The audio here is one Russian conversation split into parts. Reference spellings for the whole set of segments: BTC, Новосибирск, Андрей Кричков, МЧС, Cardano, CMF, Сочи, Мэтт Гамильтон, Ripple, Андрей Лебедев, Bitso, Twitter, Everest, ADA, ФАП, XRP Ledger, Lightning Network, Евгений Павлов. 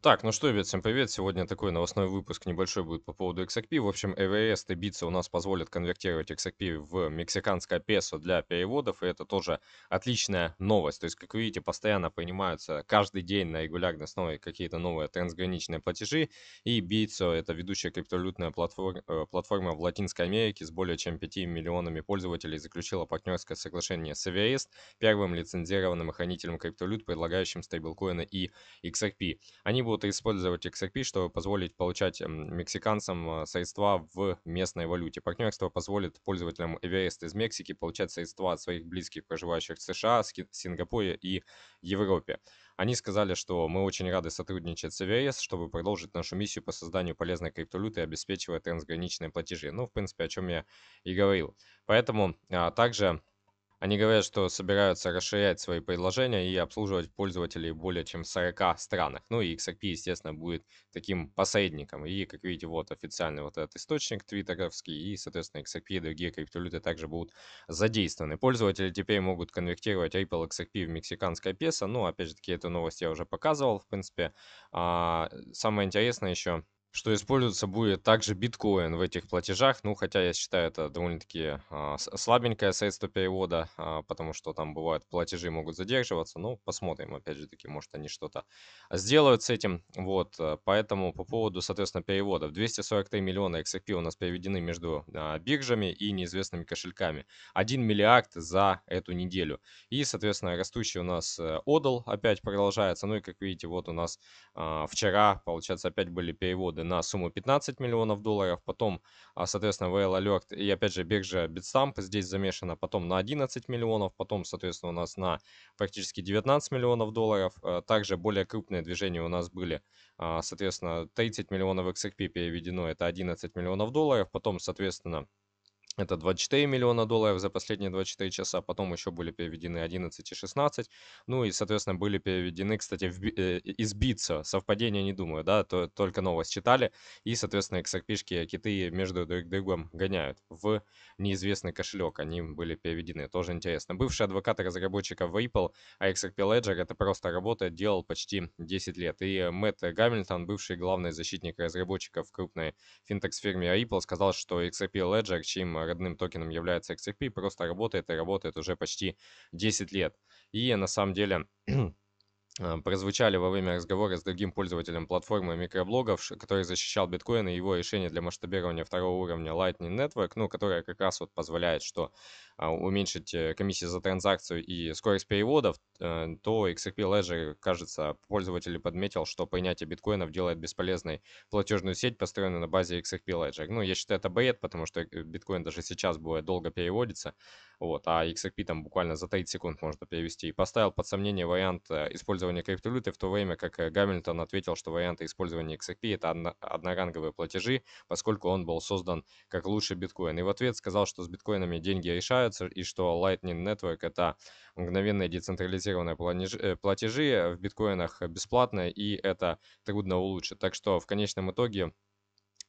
Так, ну что, ребят, всем привет. Сегодня такой новостной выпуск небольшой будет по поводу XRP. В общем, Everest и Bitso у нас позволят конвертировать XRP в мексиканское песо для переводов, и это тоже отличная новость. То есть, как вы видите, постоянно принимаются каждый день на регулярной основе какие-то новые трансграничные платежи, и Bitso — это ведущая криптовалютная платформа в Латинской Америке с более чем 5 миллионами пользователей, заключила партнерское соглашение с Everest, первым лицензированным хранителем криптовалют, предлагающим стейблкоины и XRP. Они будут использовать XRP, чтобы позволить получать мексиканцам средства в местной валюте. Партнерство позволит пользователям Everest из Мексики получать средства от своих близких, проживающих в США, Сингапуре и Европе. Они сказали, что мы очень рады сотрудничать с Everest, чтобы продолжить нашу миссию по созданию полезной криптовалюты, обеспечивая трансграничные платежи. Ну, в принципе, о чем я и говорил. Поэтому также... Они говорят, что собираются расширять свои предложения и обслуживать пользователей более чем в 40 странах. Ну и XRP, естественно, будет таким посредником. И, как видите, вот официальный вот этот источник твиттеровский. И, соответственно, XRP и другие криптовалюты также будут задействованы. Пользователи теперь могут конвертировать Ripple XRP в мексиканское песо. Ну, опять же таки, эту новость я уже показывал, в принципе. Самое интересное еще... что используется будет также биткоин в этих платежах, ну хотя я считаю это довольно-таки слабенькое средство перевода, потому что там бывают платежи могут задерживаться, ну посмотрим, опять же таки, может они что-то сделают с этим, вот, поэтому по поводу, соответственно, переводов, 243 миллиона XRP у нас переведены между биржами и неизвестными кошельками, 1 миллиард за эту неделю, и, соответственно, растущий у нас отдал опять продолжается, ну и как видите, вот у нас вчера, получается, опять были переводы на сумму 15 миллионов долларов, потом, соответственно, whale alert и опять же биржа Bitstamp здесь замешана, потом на 11 миллионов, потом, соответственно, у нас на практически 19 миллионов долларов. Также более крупные движения у нас были, соответственно, 30 миллионов XRP переведено, это 11 миллионов долларов, потом, соответственно, это 24 миллиона долларов за последние 24 часа, потом еще были переведены 11 и 16, ну и, соответственно, были переведены, кстати, из Bitso, совпадение не думаю, да, только новость читали, и, соответственно, XRP-шки киты между друг другом гоняют в неизвестный кошелек, они были переведены, тоже интересно. Бывший адвокат разработчиков Ripple, а XRP Ledger, это просто работает, делал почти 10 лет, и Мэтт Гамильтон, бывший главный защитник разработчиков в крупной финтекс-фирме Ripple, сказал, что XRP Ledger, чьим родным токеном является XRP, просто работает и работает уже почти 10 лет. И на самом деле... прозвучали во время разговора с другим пользователем платформы микроблогов, который защищал биткоин и его решение для масштабирования второго уровня Lightning Network, ну, которое как раз вот позволяет, что уменьшить комиссии за транзакцию и скорость переводов, то XRP Ledger, кажется, пользователь подметил, что принятие биткоинов делает бесполезной платежную сеть, построенную на базе XRP Ledger. Ну, я считаю, это бред, потому что биткоин даже сейчас будет долго переводиться, вот, а XRP там буквально за 30 секунд можно перевести. И поставил под сомнение вариант использования криптовалюты, в то время как Гамильтон ответил, что варианты использования XRP — это одноранговые платежи, поскольку он был создан как лучший биткоин. И в ответ сказал, что с биткоинами деньги решаются и что Lightning Network — это мгновенные децентрализированные платежи в биткоинах бесплатно, и это трудно улучшить. Так что в конечном итоге...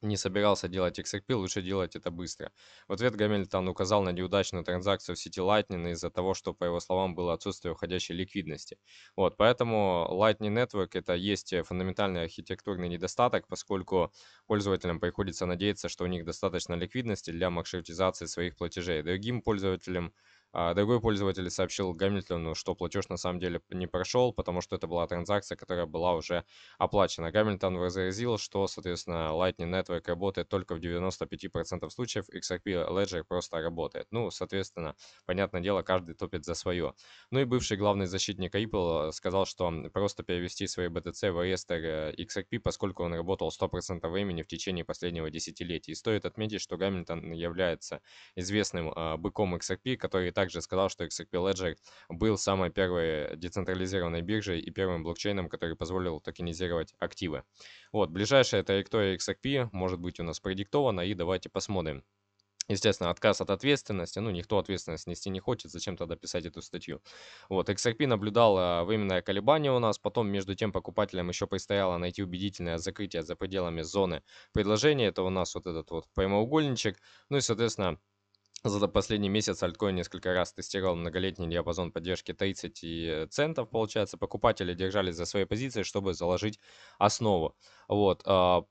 не собирался делать XRP, лучше делать это быстро. В ответ Гамильтон указал на неудачную транзакцию в сети Lightning из-за того, что, по его словам, было отсутствие уходящей ликвидности. Вот, поэтому Lightning Network — это есть фундаментальный архитектурный недостаток, поскольку пользователям приходится надеяться, что у них достаточно ликвидности для маршрутизации своих платежей. Другой пользователь сообщил Гамильтону, что платеж на самом деле не прошел, потому что это была транзакция, которая была уже оплачена. Гамильтон возразил, что, соответственно, Lightning Network работает только в 95% случаев, XRP Ledger просто работает. Ну, соответственно, понятное дело, каждый топит за свое. Ну и бывший главный защитник Ripple сказал, что просто перевести свои BTC в реестр XRP, поскольку он работал 100% времени в течение последнего десятилетия. И стоит отметить, что Гамильтон является известным быком XRP, который также сказал, что XRP Ledger был самой первой децентрализированной биржей и первым блокчейном, который позволил токенизировать активы. Вот, ближайшая траектория XRP может быть у нас предиктована, и давайте посмотрим. Естественно, отказ от ответственности, ну, никто ответственность нести не хочет, зачем тогда писать эту статью. Вот, XRP наблюдал временное колебание у нас, потом, между тем, покупателям еще предстояло найти убедительное закрытие за пределами зоны предложения, это у нас вот этот вот прямоугольничек, ну и, соответственно, За последний месяц альткоин несколько раз тестировал многолетний диапазон поддержки 30 центов, получается. Покупатели держались за свои позиции, чтобы заложить основу. Вот,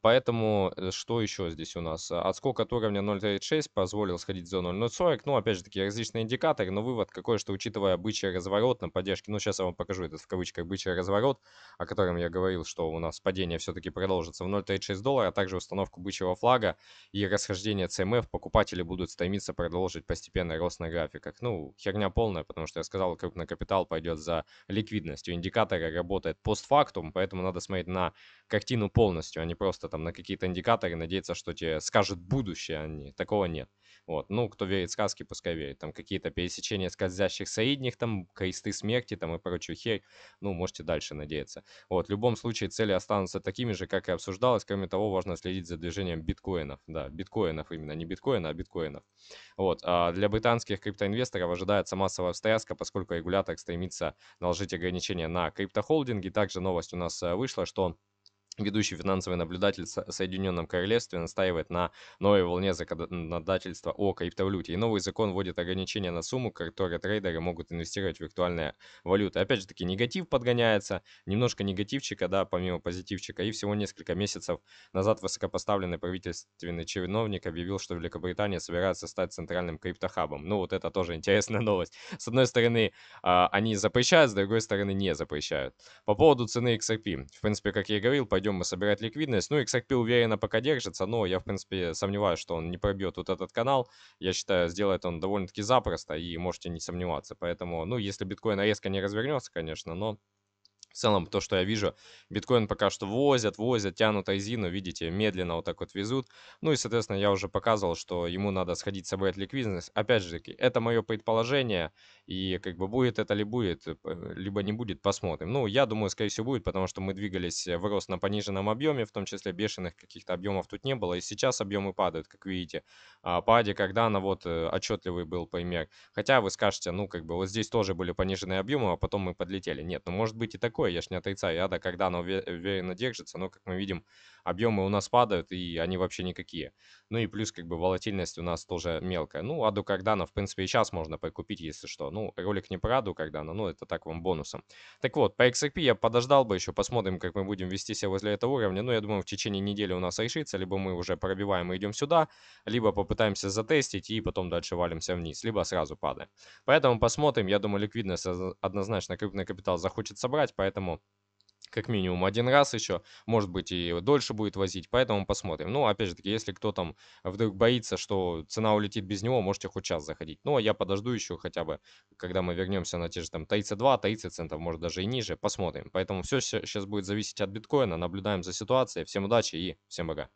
поэтому что еще здесь у нас? Отскок от уровня 0.36 позволил сходить за 0.040. Ну, опять же таки, различные индикаторы, но вывод какой, что учитывая бычий разворот на поддержке, ну, сейчас я вам покажу этот в кавычках бычий разворот, о котором я говорил, что у нас падение все-таки продолжится в 0.36 доллара, а также установку бычьего флага и расхождение CMF, покупатели будут стремиться продолжать постепенный рост на графиках. Ну, херня полная, потому что я сказал, крупный капитал пойдет за ликвидностью. Индикаторы работают постфактум, поэтому надо смотреть на картину полностью, а не просто там на какие-то индикаторы надеяться, что тебе скажет будущее, а не... такого нет. Вот. Ну, кто верит в сказки, пускай верит. Там какие-то пересечения скользящих средних, там кресты смерти там и прочую херь, ну, можете дальше надеяться. Вот, в любом случае цели останутся такими же, как и обсуждалось. Кроме того, важно следить за движением биткоинов. Да, биткоинов именно, не биткоина, а биткоинов. Вот. А для британских криптоинвесторов ожидается массовая встряска, поскольку регулятор стремится наложить ограничения на криптохолдинги. Также новость у нас вышла, что ведущий финансовый наблюдатель в Соединенном Королевстве настаивает на новой волне законодательства о криптовалюте. И новый закон вводит ограничения на сумму, которые трейдеры могут инвестировать в виртуальные валюты. Опять же таки, негатив подгоняется, немножко негативчика, да, помимо позитивчика. И всего несколько месяцев назад высокопоставленный правительственный чиновник объявил, что Великобритания собирается стать центральным криптохабом. Ну вот это тоже интересная новость. С одной стороны, они запрещают, с другой стороны, не запрещают. По поводу цены XRP. В принципе, как я и говорил, пойдем мы собирать ликвидность. Ну, XRP уверенно пока держится, но я, в принципе, сомневаюсь, что он не пробьет вот этот канал. Я считаю, сделает он довольно-таки запросто, и можете не сомневаться. Поэтому, ну, если биткоин резко не развернется, конечно, но... В целом, то, что я вижу, биткоин пока что возят, тянут резину, видите, медленно вот так вот везут. Ну и, соответственно, я уже показывал, что ему надо сходить собрать ликвидность. Опять же таки, это мое предположение, и как бы будет это ли будет, либо не будет, посмотрим. Ну, я думаю, скорее всего, будет, потому что мы двигались в рост на пониженном объеме, в том числе бешеных каких-то объемов тут не было. И сейчас объемы падают, как видите. По ADE Cardano вот отчетливый был пример. Хотя вы скажете, ну, как бы вот здесь тоже были пониженные объемы, а потом мы подлетели. Нет, ну, может быть и такое. Я ж не отрицаю, ADA, когда она уверенно держится, но, как мы видим, объемы у нас падают, и они вообще никакие. Ну и плюс, как бы, волатильность у нас тоже мелкая. Ну, ADA Cardano, в принципе, и сейчас можно прикупить, если что. Ну, ролик не про ADA Cardano, но это так вам бонусом. Так вот, по XRP я подождал бы еще, посмотрим, как мы будем вести себя возле этого уровня. Ну, я думаю, в течение недели у нас решится, либо мы уже пробиваем и идем сюда, либо попытаемся затестить, и потом дальше валимся вниз, либо сразу падаем. Поэтому посмотрим, я думаю, ликвидность однозначно крупный капитал захочет собрать, поэтому как минимум один раз еще, может быть и дольше будет возить, поэтому посмотрим. Ну, опять же таки, если кто там вдруг боится, что цена улетит без него, можете хоть час заходить. Ну, а я подожду еще хотя бы, когда мы вернемся на те же там 32-30 центов, может даже и ниже, посмотрим. Поэтому все сейчас будет зависеть от биткоина, наблюдаем за ситуацией. Всем удачи и всем пока.